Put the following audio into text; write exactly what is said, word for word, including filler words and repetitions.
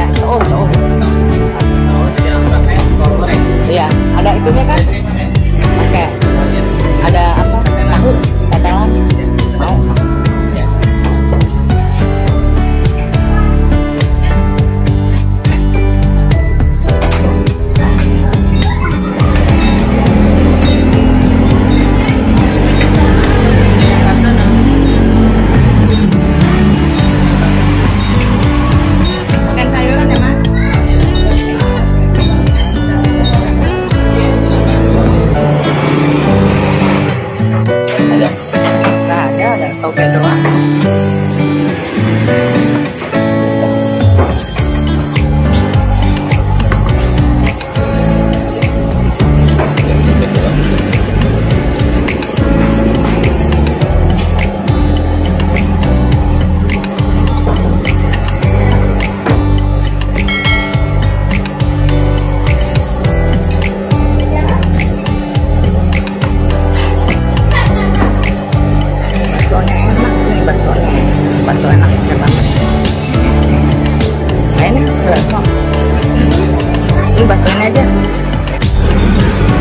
ya, coom, coom. Iya, ada itunya kan? Oke. Ada apa? Tahu, tetelan. Mau? Ini baksonya aja.